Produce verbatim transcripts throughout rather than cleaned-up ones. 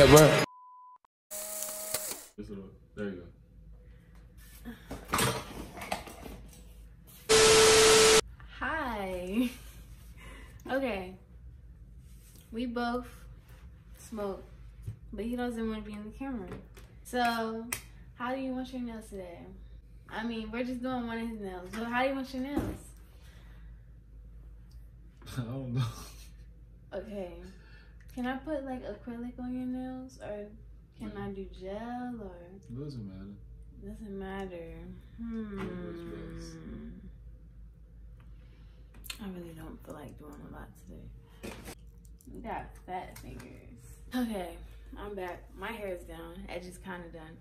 That worked. There you go. Hi. Okay. We both smoke, but he doesn't want to be in the camera. So, how do you want your nails today? I mean, we're just doing one of his nails. So, how do you want your nails? I don't know. Okay. Can I put like acrylic on your nails, or can yeah. I do gel, or? Doesn't matter. Doesn't matter. Hmm. I really don't feel like doing a lot today. You got fat fingers. Okay, I'm back. My hair is down. Edge is kind of done,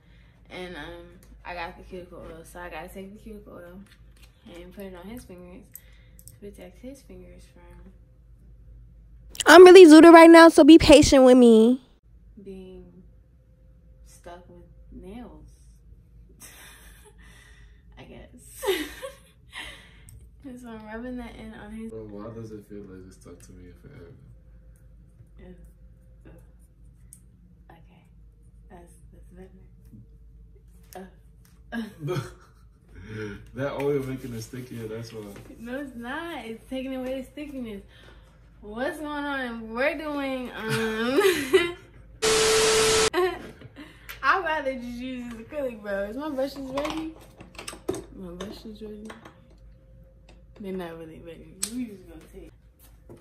and um, I got the cuticle oil, so I gotta take the cuticle oil and put it on his fingers to protect his fingers from. I'm really zooted right now, so be patient with me. Being stuck with nails, I guess. So I'm rubbing that in on his. Well, why does it feel like it's stuck to me forever? Yeah. Uh, okay, that's that's better. Uh, uh. That oil making it stickier. That's why. No, it's not. It's taking away the stickiness. What's going on? We're doing, um, I'd rather just use this acrylic, bro. Is my brushes ready? My brushes ready? They're not really ready. We just gonna take.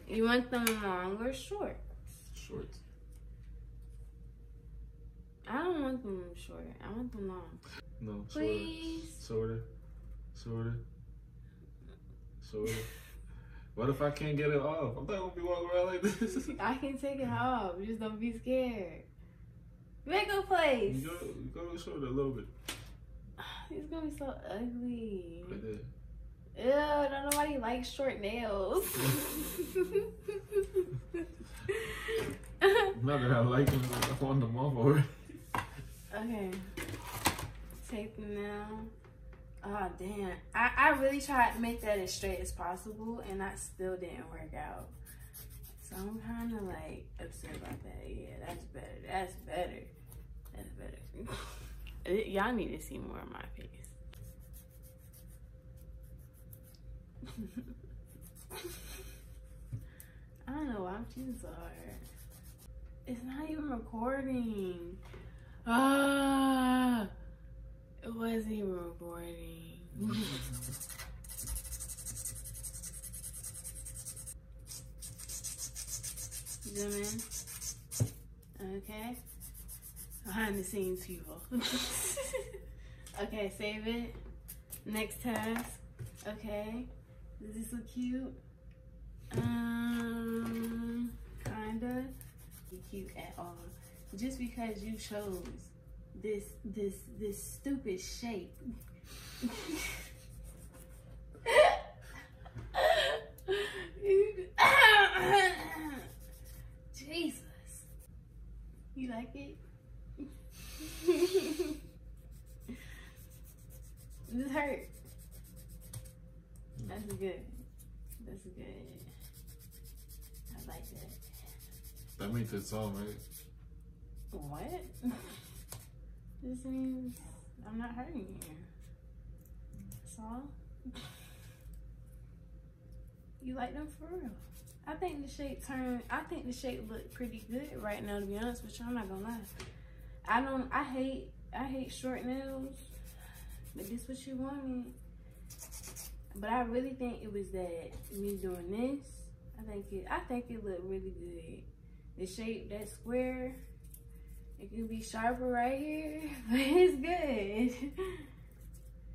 You want them long or short? Short. I don't want them short. I want them long. No, please. Shorter. Shorter. Shorter. Shorter. What if I can't get it off? I'm not gonna be walking around like this. I can take it off. Just don't be scared. Make a place. You go, go short a little bit. It's gonna be so ugly. Right there. Ew, don't nobody like short nails. Not that I like them, but I want them off already. Okay. Take them now. Oh damn, I, I really tried to make that as straight as possible and that still didn't work out. So I'm kind of like upset about that. Yeah, that's better, that's better, that's better. Y'all need to see more of my face. I don't know why I'm choosing so hard. It's not even recording. Ah. It wasn't even recording. Zoom in. Okay. Behind the scenes people. Okay, save it. Next task. Okay. Does this look cute? Um, kinda. Cute at all. Just because you chose this this this stupid shape. Jesus, you like it? This hurt. That's good. That's good. I like that. That means it's all right. What? This means I'm not hurting you. That's all. You like them for real. I think the shape turned, I think the shape looked pretty good right now, to be honest with you. I'm not gonna lie. I don't, I hate, I hate short nails, but this what you wanted. But I really think it was that me doing this. I think it, I think it looked really good. The shape, that square. It could be sharper right here, but it's good.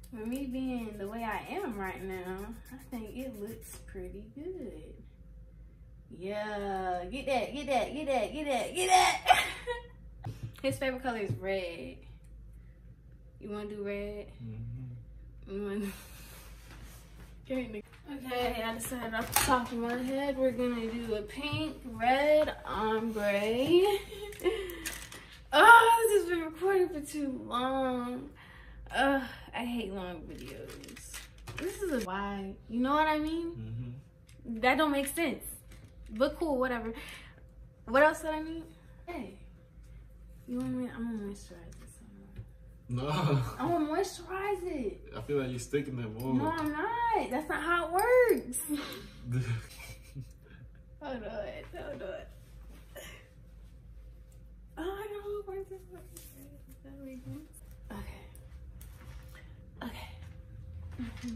For me being the way I am right now, I think it looks pretty good. Yeah, get that, get that, get that, get that, get that. His favorite color is red. You want to do red? Mm-hmm. You wanna... Okay, I decided off the top of my head, we're gonna do a pink, red, ombre. Oh, this has been recording for too long. Ugh, I hate long videos. This is a why. You know what I mean? Mm-hmm. That don't make sense. But cool, whatever. What else did I need? Hey, You want me? I'm gonna moisturize this one. No. I'm gonna moisturize it. I feel like you're sticking that wall. No, I'm not. That's not how it works. Hold on. Hold on. Oh, I don't know. That makes sense. Okay. Okay. Mm-hmm.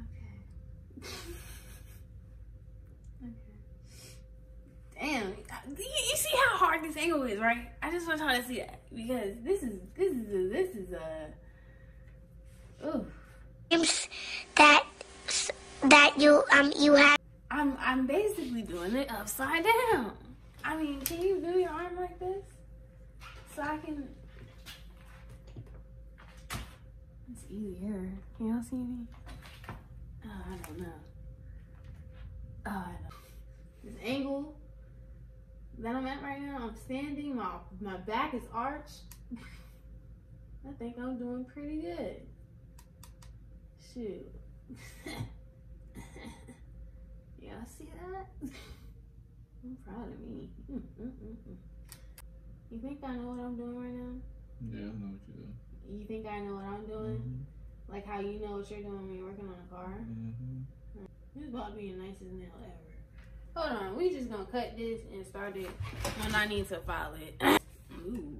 Okay. Okay. Damn. You see how hard this angle is, right? I just want y'all to see that because this is this is a, this is a. Ooh. That that you um you have. I'm I'm basically doing it upside down. I mean, can you do your arm like this? So I can. It's easier. Can y'all see me? Oh, I don't know. Oh, I don't. This angle that I'm at right now, I'm standing. My my back is arched. I think I'm doing pretty good. Shoot. Y'all see that? I'm proud of me. Mm, mm, mm, mm. You think I know what I'm doing right now? Yeah, I know what you're doing. You think I know what I'm doing? Mm-hmm. Like how you know what you're doing when you're working on a car? Mm-hmm. This is about to be the nicest nail ever. Hold on, we just gonna cut this and start it when I need to file it. Ooh.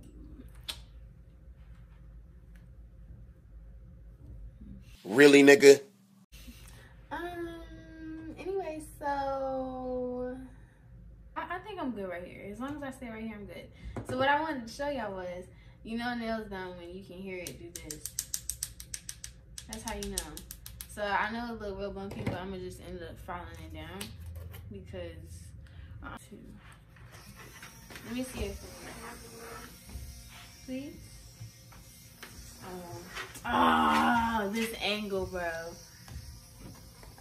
Really, nigga? Um, anyway, so... I think I'm good right here. As long as I stay right here, I'm good. So what I wanted to show y'all was, you know nails done when you can hear it do this. That's how you know. So I know it look real bumpy, but I'm gonna just end up filing it down because um, two. Let me see if it's gonna happen. Please. Ah, oh. Oh, this angle, bro.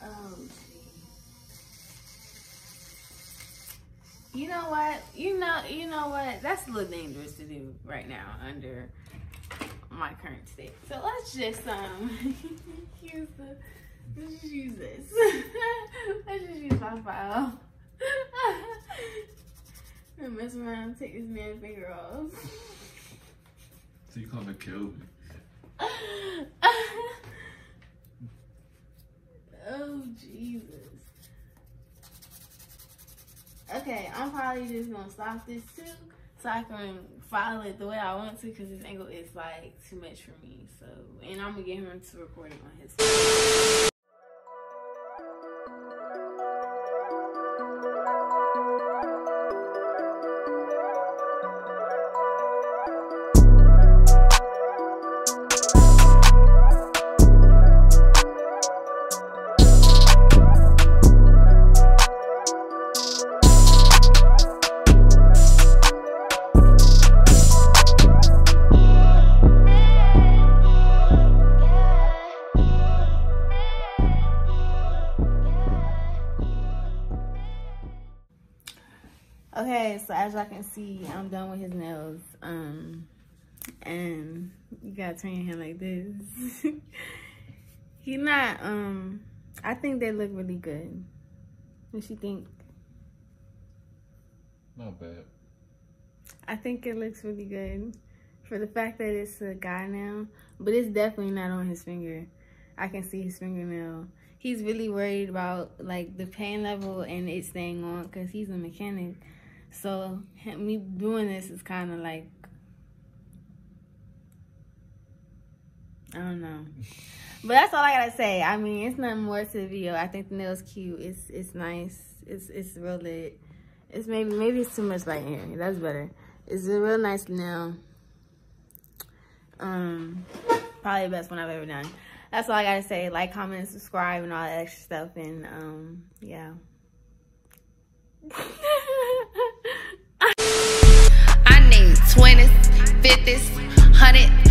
Oh. You know what? You know, you know what? That's a little dangerous to do right now under my current state. So let's just um use the let's just use this. Let's just use my file. I'm gonna mess around and take this man's finger off. So you call me Kelvin. Oh Jesus. Okay, I'm probably just gonna stop this too so I can file it the way I want to because this angle is like too much for me. So, and I'm gonna get him to recording on his. Okay, so as y'all can see, I'm done with his nails. Um, and you gotta turn your hand like this. He not, um, I think they look really good. What you think? Not bad. I think it looks really good for the fact that it's a guy now, but it's definitely not on his finger. I can see his fingernail. He's really worried about like the pain level and it staying on because he's a mechanic. So me doing this is kind of like, I don't know. But that's all I gotta say. I mean, it's nothing more to the video. I think the nail's cute. It's it's nice. It's it's real lit. It's maybe maybe it's too much light here. That's better. It's a real nice nail. Um, probably the best one I've ever done. That's all I gotta say. Like, comment, subscribe, and all that extra stuff. And um, yeah. I need twenties, fifties, hundreds.